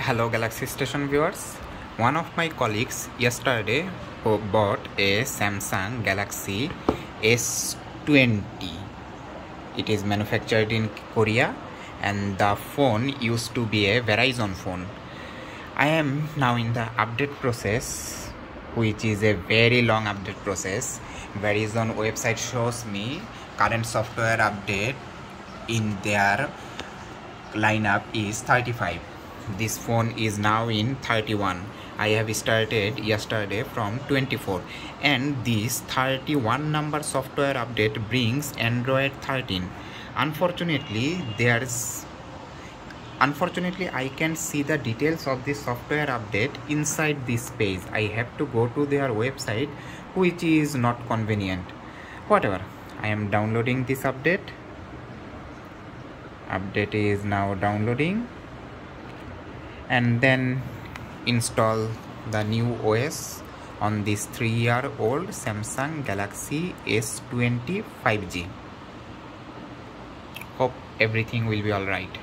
Hello Galaxy Station viewers, one of my colleagues yesterday bought a Samsung Galaxy S20. It is manufactured in Korea and the phone used to be a Verizon phone. I am now in the update process, which is a very long update process. Verizon website shows me current software update in their lineup is 35. This phone is now in 31. I have started yesterday from 24, and this 31 number software update brings Android 13. Unfortunately, I can see the details of this software update inside this page. I have to go to their website, which is not convenient. Whatever, I am downloading this update. Update is now downloading, and then install the new OS on this 3-year-old Samsung Galaxy S20 5G. Hope everything will be alright.